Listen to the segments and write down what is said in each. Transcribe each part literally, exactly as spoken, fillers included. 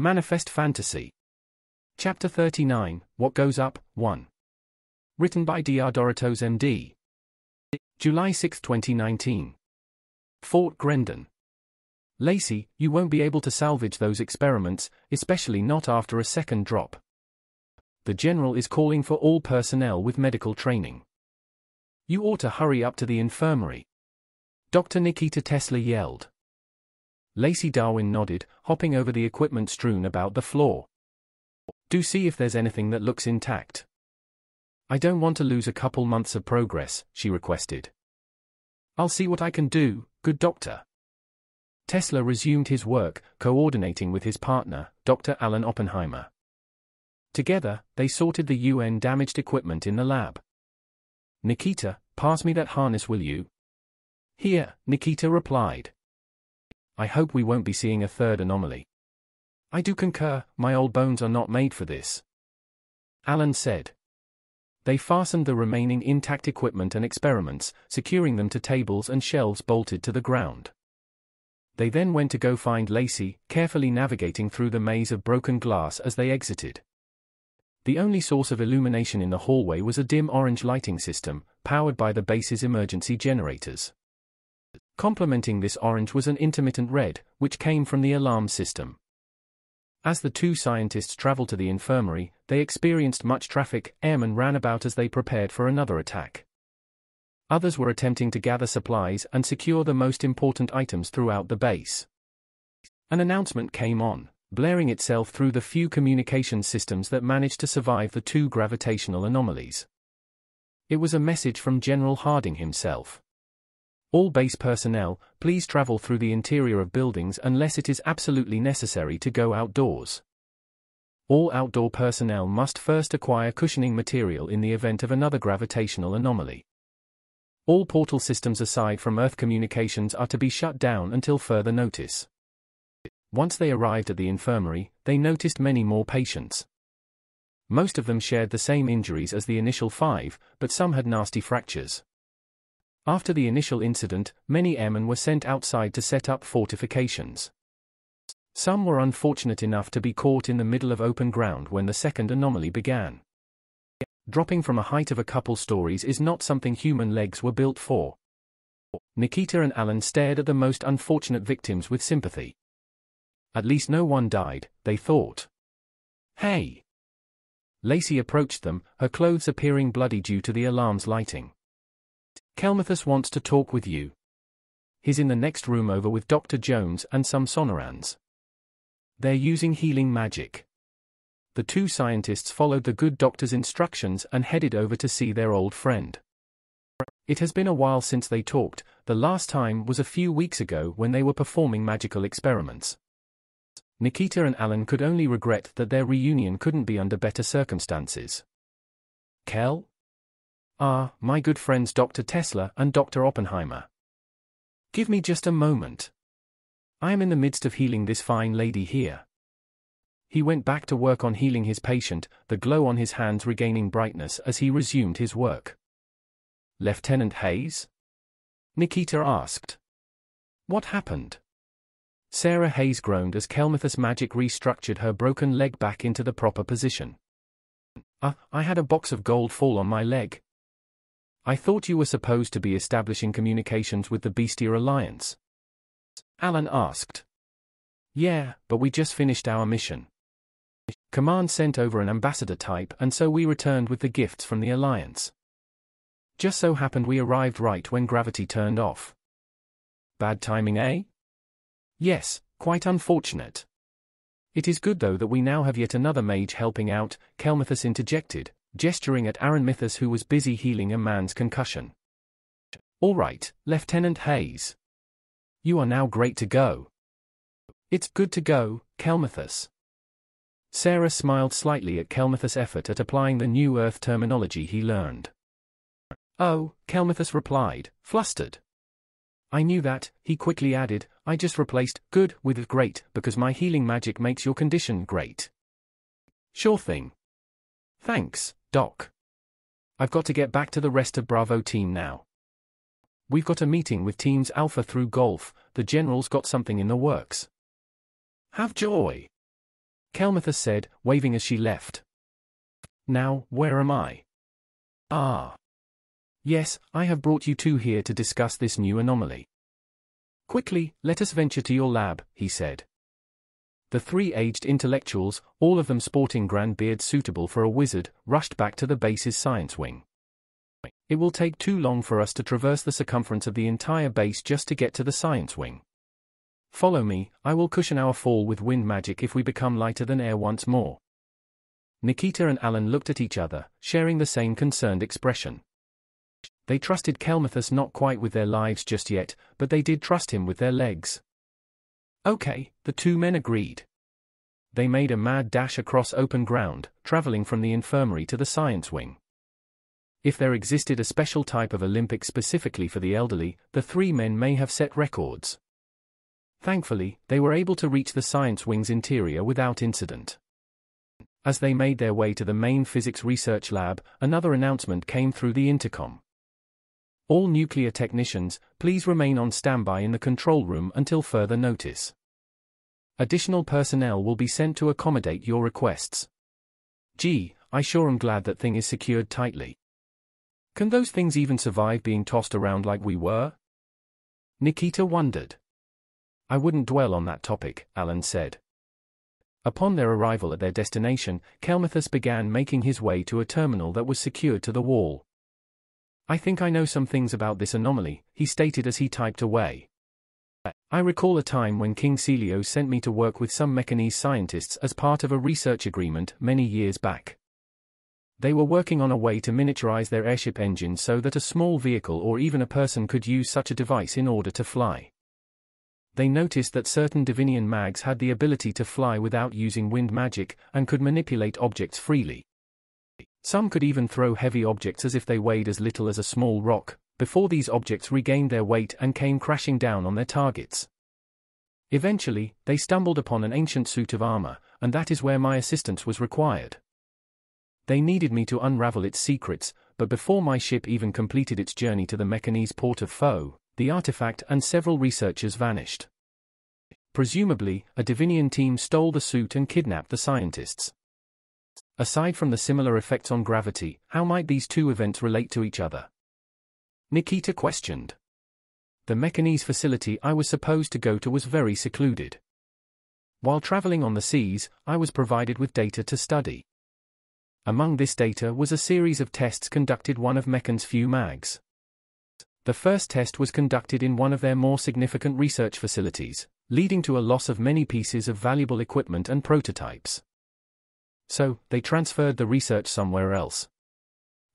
Manifest Fantasy. Chapter thirty-nine, What Goes Up, one. Written by D R Doritos M D. July sixth twenty nineteen. Fort Grendon. Lacey, you won't be able to salvage those experiments, especially not after a second drop. The General is calling for all personnel with medical training. You ought to hurry up to the infirmary. Doctor Nikita Tesla yelled. Lacey Darwin nodded, hopping over the equipment strewn about the floor. Do see if there's anything that looks intact. I don't want to lose a couple months of progress, she requested. I'll see what I can do, good doctor. Tesla resumed his work, coordinating with his partner, Doctor Alan Oppenheimer. Together, they sorted the U N damaged equipment in the lab. Nikita, pass me that harness, will you? Here, Nikita replied. I hope we won't be seeing a third anomaly. I do concur, my old bones are not made for this, Alan said. They fastened the remaining intact equipment and experiments, securing them to tables and shelves bolted to the ground. They then went to go find Lacey, carefully navigating through the maze of broken glass as they exited. The only source of illumination in the hallway was a dim orange lighting system, powered by the base's emergency generators. Complementing this orange was an intermittent red, which came from the alarm system. As the two scientists traveled to the infirmary, they experienced much traffic. Airmen ran about as they prepared for another attack. Others were attempting to gather supplies and secure the most important items throughout the base. An announcement came on, blaring itself through the few communication systems that managed to survive the two gravitational anomalies. It was a message from General Harding himself. All base personnel, please travel through the interior of buildings unless it is absolutely necessary to go outdoors. All outdoor personnel must first acquire cushioning material in the event of another gravitational anomaly. All portal systems aside from Earth communications are to be shut down until further notice. Once they arrived at the infirmary, they noticed many more patients. Most of them shared the same injuries as the initial five, but some had nasty fractures. After the initial incident, many airmen were sent outside to set up fortifications. Some were unfortunate enough to be caught in the middle of open ground when the second anomaly began. Dropping from a height of a couple stories is not something human legs were built for. Nikita and Alan stared at the most unfortunate victims with sympathy. At least no one died, they thought. Hey! Lacey approached them, her clothes appearing bloody due to the alarm's lighting. Kelmathus wants to talk with you. He's in the next room over with Doctor Jones and some Sonorans. They're using healing magic. The two scientists followed the good doctor's instructions and headed over to see their old friend. It has been a while since they talked. The last time was a few weeks ago when they were performing magical experiments. Nikita and Alan could only regret that their reunion couldn't be under better circumstances. Kel? Ah, my good friends Doctor Tesla and Doctor Oppenheimer. Give me just a moment. I am in the midst of healing this fine lady here. He went back to work on healing his patient, the glow on his hands regaining brightness as he resumed his work. Lieutenant Hayes? Nikita asked. What happened? Sarah Hayes groaned as Kelmathus magic restructured her broken leg back into the proper position. Ah, uh, I had a box of gold fall on my leg. I thought you were supposed to be establishing communications with the Beastier Alliance? Alan asked. Yeah, but we just finished our mission. Command sent over an ambassador type and so we returned with the gifts from the Alliance. Just so happened we arrived right when gravity turned off. Bad timing, eh? Yes, quite unfortunate. It is good though that we now have yet another mage helping out, Kelmathus interjected, gesturing at Aronmythus who was busy healing a man's concussion. All right, Lieutenant Hayes. You are now great to go. It's good to go, Kelmathus. Sarah smiled slightly at Kelmathus' effort at applying the new Earth terminology he learned. Oh, Kelmathus replied, flustered. I knew that, he quickly added, I just replaced good with great because my healing magic makes your condition great. Sure thing. Thanks, Doc. I've got to get back to the rest of Bravo team now. We've got a meeting with teams Alpha through Golf, the General's got something in the works. Have joy. Kelmathus said, waving as she left. Now, where am I? Ah. Yes, I have brought you two here to discuss this new anomaly. Quickly, let us venture to your lab, he said. The three aged intellectuals, all of them sporting grand beards suitable for a wizard, rushed back to the base's science wing. It will take too long for us to traverse the circumference of the entire base just to get to the science wing. Follow me, I will cushion our fall with wind magic if we become lighter than air once more. Nikita and Alan looked at each other, sharing the same concerned expression. They trusted Kelmathus not quite with their lives just yet, but they did trust him with their legs. Okay, the two men agreed. They made a mad dash across open ground, traveling from the infirmary to the science wing. If there existed a special type of Olympic specifically for the elderly, the three men may have set records. Thankfully, they were able to reach the science wing's interior without incident. As they made their way to the main physics research lab, another announcement came through the intercom. All nuclear technicians, please remain on standby in the control room until further notice. Additional personnel will be sent to accommodate your requests. Gee, I sure am glad that thing is secured tightly. Can those things even survive being tossed around like we were? Nikita wondered. I wouldn't dwell on that topic, Alan said. Upon their arrival at their destination, Kelmathus began making his way to a terminal that was secured to the wall. I think I know some things about this anomaly, he stated as he typed away. I recall a time when King Celio sent me to work with some Mechanese scientists as part of a research agreement many years back. They were working on a way to miniaturize their airship engine so that a small vehicle or even a person could use such a device in order to fly. They noticed that certain Divinian mags had the ability to fly without using wind magic and could manipulate objects freely. Some could even throw heavy objects as if they weighed as little as a small rock, before these objects regained their weight and came crashing down on their targets. Eventually, they stumbled upon an ancient suit of armor, and that is where my assistance was required. They needed me to unravel its secrets, but before my ship even completed its journey to the Mechanese port of Foe, the artifact and several researchers vanished. Presumably, a Divinian team stole the suit and kidnapped the scientists. Aside from the similar effects on gravity, how might these two events relate to each other? Nikita questioned. The Mechanese facility I was supposed to go to was very secluded. While traveling on the seas, I was provided with data to study. Among this data was a series of tests conducted one of Mechan's few mags. The first test was conducted in one of their more significant research facilities, leading to a loss of many pieces of valuable equipment and prototypes. So, they transferred the research somewhere else.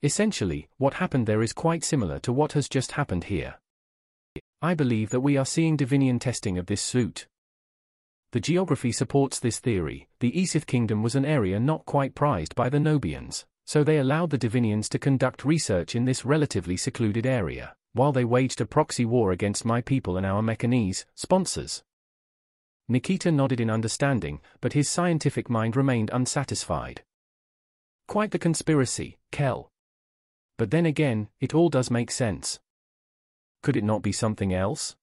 Essentially, what happened there is quite similar to what has just happened here. I believe that we are seeing Divinian testing of this suit. The geography supports this theory. The Esith Kingdom was an area not quite prized by the Nobians, so they allowed the Divinians to conduct research in this relatively secluded area, while they waged a proxy war against my people and our Mechanese sponsors. Nikita nodded in understanding, but his scientific mind remained unsatisfied. Quite the conspiracy, Kel. But then again, it all does make sense. Could it not be something else?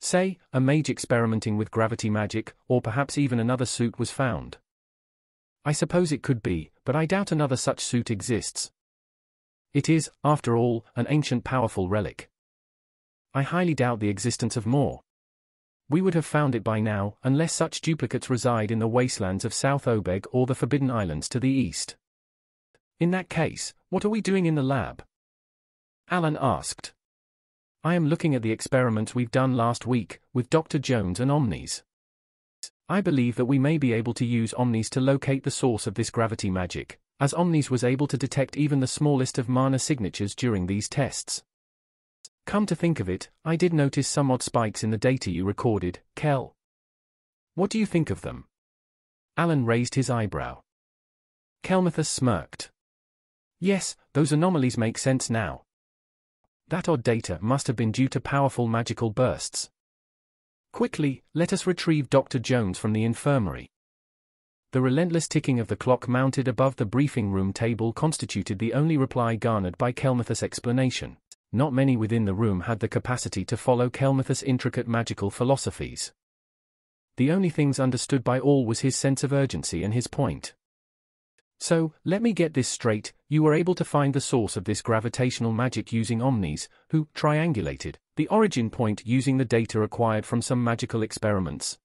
Say, a mage experimenting with gravity magic, or perhaps even another suit was found. I suppose it could be, but I doubt another such suit exists. It is, after all, an ancient powerful relic. I highly doubt the existence of more. We would have found it by now, unless such duplicates reside in the wastelands of South Obeg or the Forbidden Islands to the east. In that case, what are we doing in the lab? Alan asked. I am looking at the experiments we've done last week, with Doctor Jones and Omnis. I believe that we may be able to use Omnis to locate the source of this gravity magic, as Omnis was able to detect even the smallest of mana signatures during these tests. Come to think of it, I did notice some odd spikes in the data you recorded, Kel. What do you think of them? Alan raised his eyebrow. Kelmathus smirked. Yes, those anomalies make sense now. That odd data must have been due to powerful magical bursts. Quickly, let us retrieve Doctor Jones from the infirmary. The relentless ticking of the clock mounted above the briefing room table constituted the only reply garnered by Kelmathus' explanation. Not many within the room had the capacity to follow Kelmathus' intricate magical philosophies. the only things understood by all was his sense of urgency and his point. So, let me get this straight, you were able to find the source of this gravitational magic using Omnis, who triangulated the origin point using the data acquired from some magical experiments.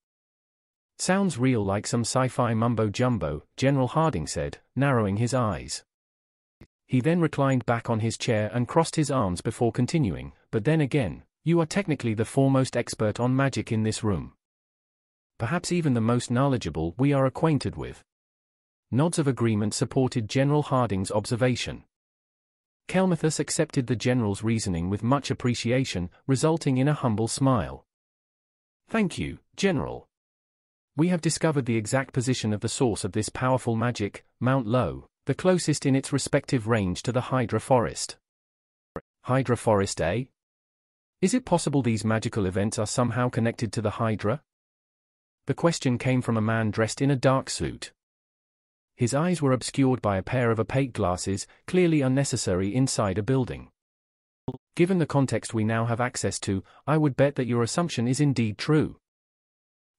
Sounds real like some sci-fi mumbo-jumbo, General Harding said, narrowing his eyes. He then reclined back on his chair and crossed his arms before continuing, but then again, you are technically the foremost expert on magic in this room. Perhaps even the most knowledgeable we are acquainted with. Nods of agreement supported General Harding's observation. Kelmathus accepted the General's reasoning with much appreciation, resulting in a humble smile. Thank you, General. We have discovered the exact position of the source of this powerful magic, Mount Low, the closest in its respective range to the Hydra Forest. Hydra Forest, eh? Is it possible these magical events are somehow connected to the Hydra? The question came from a man dressed in a dark suit. His eyes were obscured by a pair of opaque glasses, clearly unnecessary inside a building. Given the context we now have access to, I would bet that your assumption is indeed true.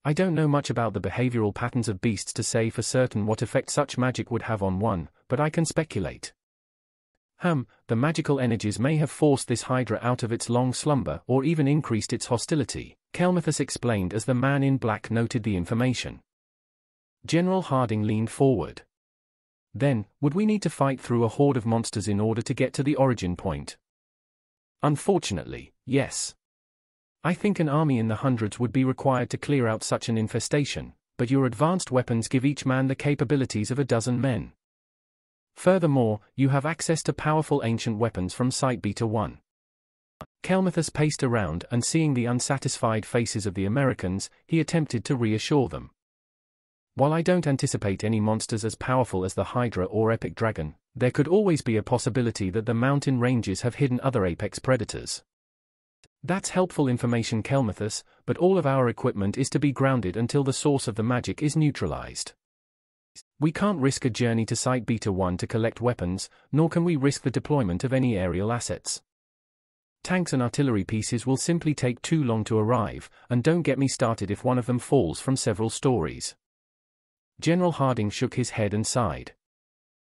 I don't know much about the behavioral patterns of beasts to say for certain what effect such magic would have on one, but I can speculate. Hum, the magical energies may have forced this Hydra out of its long slumber or even increased its hostility, Kelmathus explained as the man in black noted the information. General Harding leaned forward. Then, would we need to fight through a horde of monsters in order to get to the origin point? Unfortunately, yes. I think an army in the hundreds would be required to clear out such an infestation, but your advanced weapons give each man the capabilities of a dozen men. Furthermore, you have access to powerful ancient weapons from Site Beta one. Kelmathus paced around and seeing the unsatisfied faces of the Americans, he attempted to reassure them. While I don't anticipate any monsters as powerful as the Hydra or Epic Dragon, there could always be a possibility that the mountain ranges have hidden other apex predators. That's helpful information, Kelmathus, but all of our equipment is to be grounded until the source of the magic is neutralized. We can't risk a journey to Site Beta one to collect weapons, nor can we risk the deployment of any aerial assets. Tanks and artillery pieces will simply take too long to arrive, and don't get me started if one of them falls from several stories. General Harding shook his head and sighed.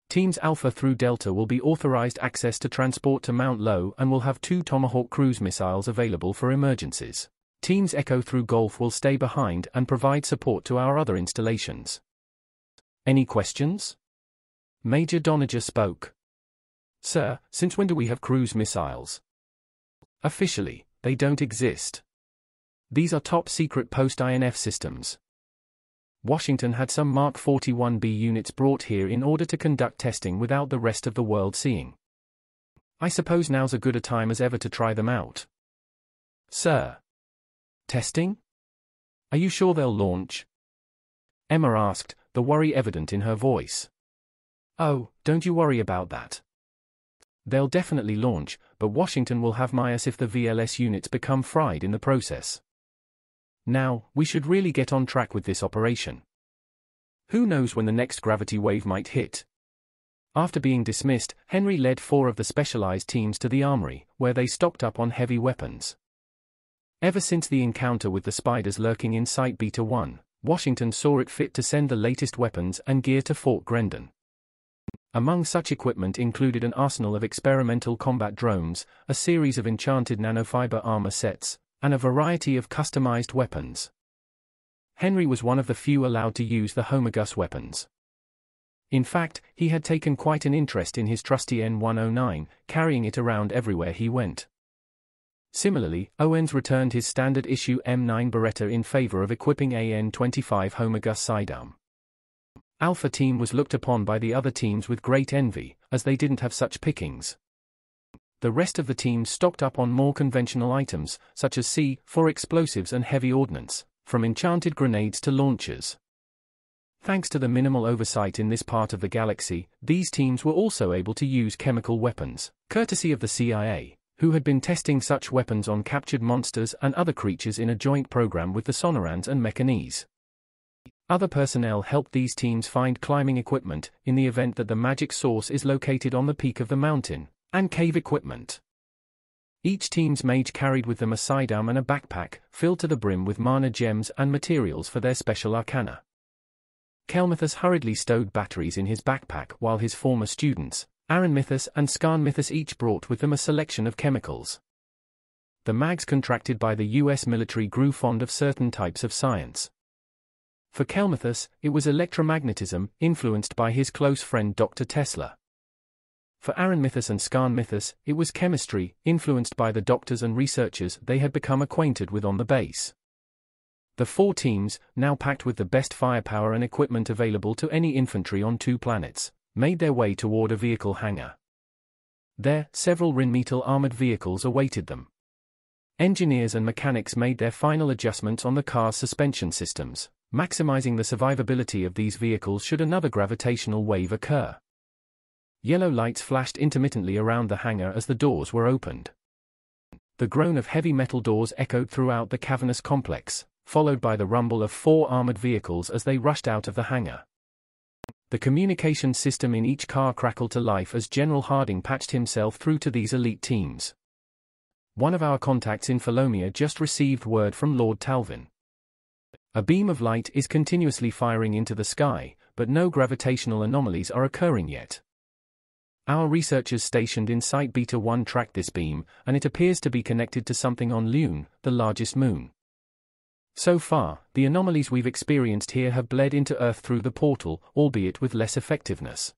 Teams Alpha through Delta will be authorized access to transport to Mount Low and will have two Tomahawk cruise missiles available for emergencies. Teams Echo through Golf will stay behind and provide support to our other installations. Any questions? Major Doniger spoke. Sir, since when do we have cruise missiles? Officially, they don't exist. These are top-secret post-I N F systems. Washington had some Mark forty-one B units brought here in order to conduct testing without the rest of the world seeing. I suppose now's as good a time as ever to try them out. Sir. Testing? Are you sure they'll launch? Emma asked, the worry evident in her voice. Oh, don't you worry about that. They'll definitely launch, but Washington will have my ass if the V L S units become fried in the process. Now, we should really get on track with this operation. Who knows when the next gravity wave might hit? After being dismissed, Henry led four of the specialized teams to the armory, where they stocked up on heavy weapons. Ever since the encounter with the spiders lurking in Site Beta one, Washington saw it fit to send the latest weapons and gear to Fort Grendon. Among such equipment included an arsenal of experimental combat drones, a series of enchanted nanofiber armor sets, and a variety of customized weapons. Henry was one of the few allowed to use the homologous weapons. In fact, he had taken quite an interest in his trusty N one oh nine, carrying it around everywhere he went. Similarly, Owens returned his standard-issue M nine Beretta in favor of equipping a N twenty-five homologous sidearm. Alpha team was looked upon by the other teams with great envy, as they didn't have such pickings. The rest of the team stocked up on more conventional items, such as C four explosives and heavy ordnance, from enchanted grenades to launchers. Thanks to the minimal oversight in this part of the galaxy, these teams were also able to use chemical weapons, courtesy of the C I A, who had been testing such weapons on captured monsters and other creatures in a joint program with the Sonorans and Mechanese. Other personnel helped these teams find climbing equipment, in the event that the magic source is located on the peak of the mountain, and cave equipment. Each team's mage carried with them a sidearm and a backpack, filled to the brim with mana gems and materials for their special arcana. Kelmathus hurriedly stowed batteries in his backpack while his former students, Aronmythus and Skarnmythus, each brought with them a selection of chemicals. The mags contracted by the U S military grew fond of certain types of science. For Kelmathus, it was electromagnetism, influenced by his close friend Doctor Tesla. For Aronmythus and Skarnmythus, it was chemistry, influenced by the doctors and researchers they had become acquainted with on the base. The four teams, now packed with the best firepower and equipment available to any infantry on two planets, made their way toward a vehicle hangar. There, several Rinmetal armored vehicles awaited them. Engineers and mechanics made their final adjustments on the car's suspension systems, maximizing the survivability of these vehicles should another gravitational wave occur. Yellow lights flashed intermittently around the hangar as the doors were opened. The groan of heavy metal doors echoed throughout the cavernous complex, followed by the rumble of four armored vehicles as they rushed out of the hangar. The communication system in each car crackled to life as General Harding patched himself through to these elite teams. One of our contacts in Philomia just received word from Lord Talvin. A beam of light is continuously firing into the sky, but no gravitational anomalies are occurring yet. Our researchers stationed in Site Beta one tracked this beam, and it appears to be connected to something on Lune, the largest moon. So far, the anomalies we've experienced here have bled into Earth through the portal, albeit with less effectiveness.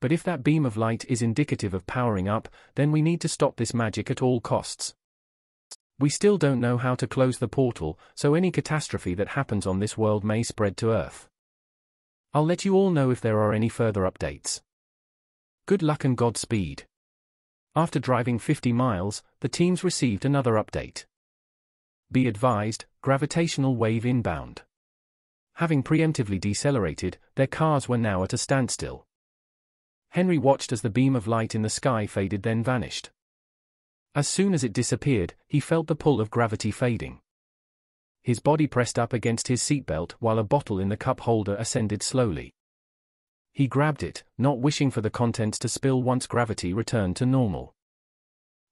But if that beam of light is indicative of powering up, then we need to stop this magic at all costs. We still don't know how to close the portal, so any catastrophe that happens on this world may spread to Earth. I'll let you all know if there are any further updates. Good luck and Godspeed. After driving fifty miles, the teams received another update. Be advised, gravitational wave inbound. Having preemptively decelerated, their cars were now at a standstill. Henry watched as the beam of light in the sky faded, then vanished. As soon as it disappeared, he felt the pull of gravity fading. His body pressed up against his seatbelt while a bottle in the cup holder ascended slowly. He grabbed it, not wishing for the contents to spill once gravity returned to normal.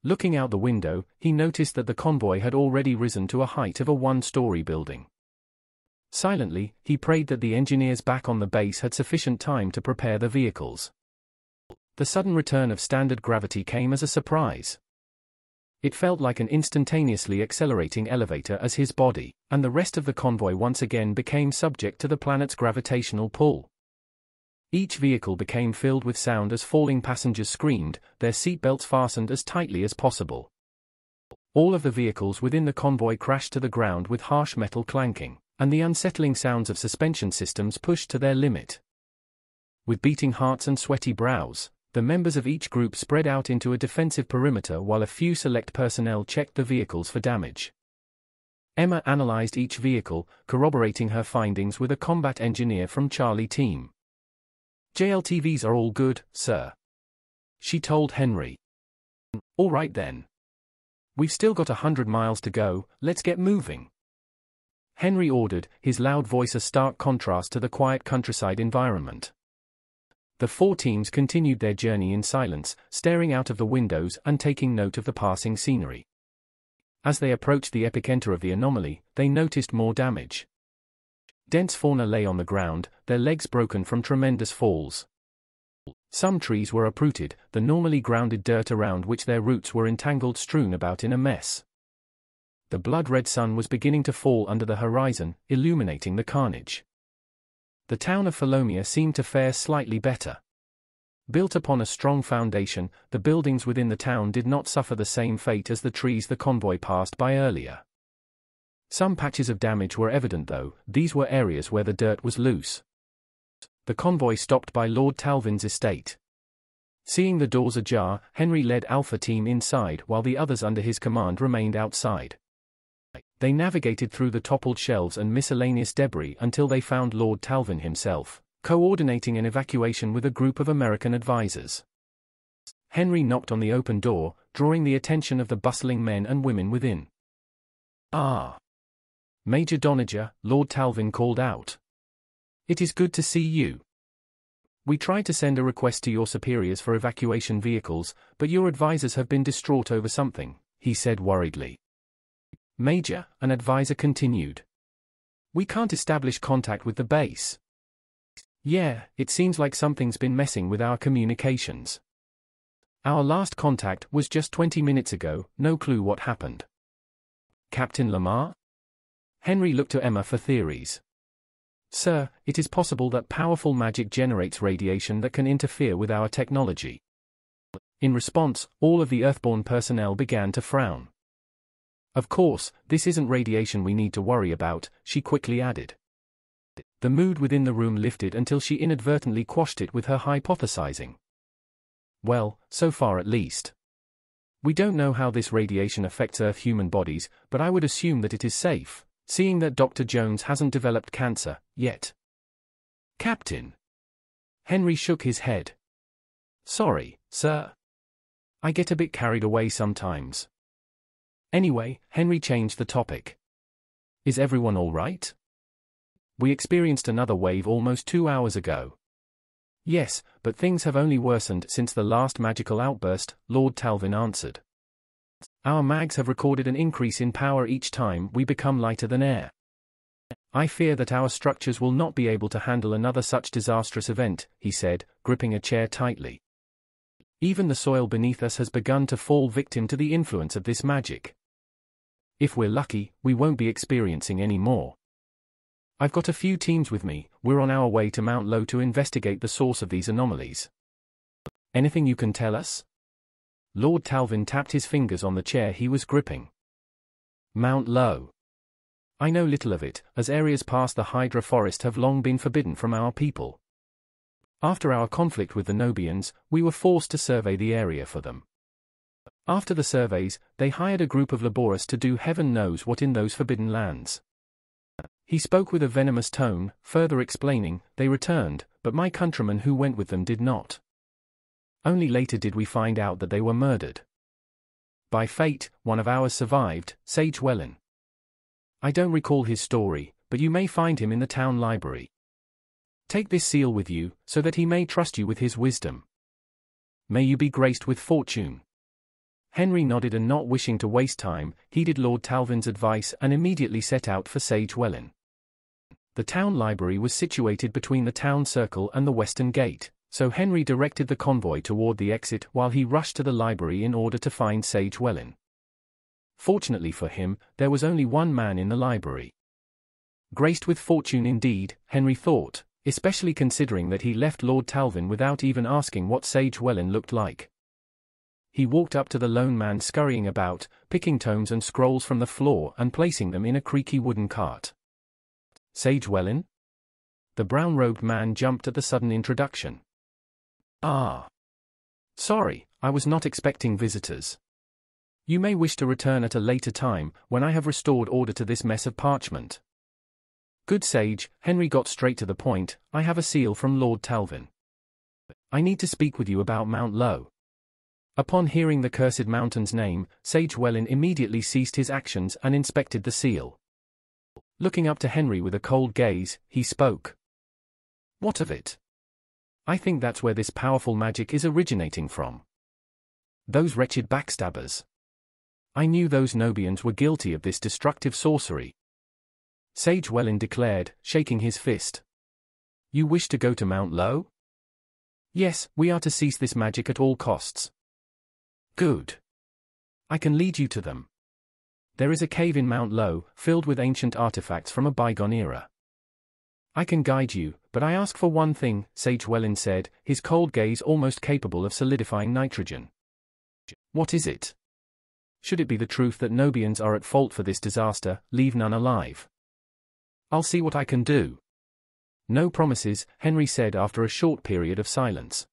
Looking out the window, he noticed that the convoy had already risen to a height of a one-story building. Silently, he prayed that the engineers back on the base had sufficient time to prepare the vehicles. The sudden return of standard gravity came as a surprise. It felt like an instantaneously accelerating elevator as his body, and the rest of the convoy once again became subject to the planet's gravitational pull. Each vehicle became filled with sound as falling passengers screamed, their seatbelts fastened as tightly as possible. All of the vehicles within the convoy crashed to the ground with harsh metal clanking, and the unsettling sounds of suspension systems pushed to their limit. With beating hearts and sweaty brows, the members of each group spread out into a defensive perimeter while a few select personnel checked the vehicles for damage. Emma analyzed each vehicle, corroborating her findings with a combat engineer from Charlie Team. J L T Vs are all good, sir, she told Henry. All right then. We've still got a hundred miles to go, let's get moving. Henry ordered, his loud voice a stark contrast to the quiet countryside environment. The four teams continued their journey in silence, staring out of the windows and taking note of the passing scenery. As they approached the epicenter of the anomaly, they noticed more damage. Dense fauna lay on the ground, their legs broken from tremendous falls. Some trees were uprooted, the normally grounded dirt around which their roots were entangled strewn about in a mess. The blood-red sun was beginning to fall under the horizon, illuminating the carnage. The town of Philomia seemed to fare slightly better. Built upon a strong foundation, the buildings within the town did not suffer the same fate as the trees the convoy passed by earlier. Some patches of damage were evident though, these were areas where the dirt was loose. The convoy stopped by Lord Talvin's estate. Seeing the doors ajar, Henry led Alpha Team inside while the others under his command remained outside. They navigated through the toppled shelves and miscellaneous debris until they found Lord Talvin himself, coordinating an evacuation with a group of American advisors. Henry knocked on the open door, drawing the attention of the bustling men and women within. Ah! Major Doniger, Lord Talvin called out. It is good to see you. We tried to send a request to your superiors for evacuation vehicles, but your advisors have been distraught over something, he said worriedly. Major, an advisor continued. We can't establish contact with the base. Yeah, it seems like something's been messing with our communications. Our last contact was just twenty minutes ago, no clue what happened. Captain Lamar? Henry looked to Emma for theories. Sir, it is possible that powerful magic generates radiation that can interfere with our technology. In response, all of the Earthborn personnel began to frown. Of course, this isn't radiation we need to worry about, she quickly added. The mood within the room lifted until she inadvertently quashed it with her hypothesizing. Well, so far at least. We don't know how this radiation affects Earth human bodies, but I would assume that it is safe, seeing that Doctor Jones hasn't developed cancer, yet. Captain. Henry shook his head. Sorry, sir. I get a bit carried away sometimes. Anyway, Henry changed the topic. Is everyone all right? We experienced another wave almost two hours ago. Yes, but things have only worsened since the last magical outburst, Lord Talvin answered. Our mags have recorded an increase in power each time we become lighter than air. I fear that our structures will not be able to handle another such disastrous event, he said, gripping a chair tightly. Even the soil beneath us has begun to fall victim to the influence of this magic. If we're lucky, we won't be experiencing any more. I've got a few teams with me, we're on our way to Mount Low to investigate the source of these anomalies. Anything you can tell us? Lord Talvin tapped his fingers on the chair he was gripping. Mount Low. I know little of it, as areas past the Hydra Forest have long been forbidden from our people. After our conflict with the Nobians, we were forced to survey the area for them. After the surveys, they hired a group of laborists to do heaven knows what in those forbidden lands. He spoke with a venomous tone, further explaining, they returned, but my countrymen who went with them did not. Only later did we find out that they were murdered. By fate, one of ours survived, Sage Wellin. I don't recall his story, but you may find him in the town library. Take this seal with you, so that he may trust you with his wisdom. May you be graced with fortune. Henry nodded, and not wishing to waste time, heeded Lord Talvin's advice and immediately set out for Sage Wellin. The town library was situated between the town circle and the western gate, so Henry directed the convoy toward the exit while he rushed to the library in order to find Sage Wellin. Fortunately for him, there was only one man in the library. Graced with fortune indeed, Henry thought, especially considering that he left Lord Talvin without even asking what Sage Wellin looked like. He walked up to the lone man scurrying about, picking tomes and scrolls from the floor and placing them in a creaky wooden cart. Sage Wellin? The brown-robed man jumped at the sudden introduction. Ah. Sorry, I was not expecting visitors. You may wish to return at a later time, when I have restored order to this mess of parchment. Good Sage, Henry got straight to the point, I have a seal from Lord Talvin. I need to speak with you about Mount Low. Upon hearing the cursed mountain's name, Sage Wellin immediately ceased his actions and inspected the seal. Looking up to Henry with a cold gaze, he spoke. What of it? I think that's where this powerful magic is originating from. Those wretched backstabbers. I knew those Nobians were guilty of this destructive sorcery. Sage Wellin declared, shaking his fist. You wish to go to Mount Low? Yes, we are to cease this magic at all costs. Good. I can lead you to them. There is a cave in Mount Low, filled with ancient artifacts from a bygone era. I can guide you, but I ask for one thing, Sage Wellin said, his cold gaze almost capable of solidifying nitrogen. What is it? Should it be the truth that Nobians are at fault for this disaster, leave none alive. I'll see what I can do. No promises, Henry said after a short period of silence.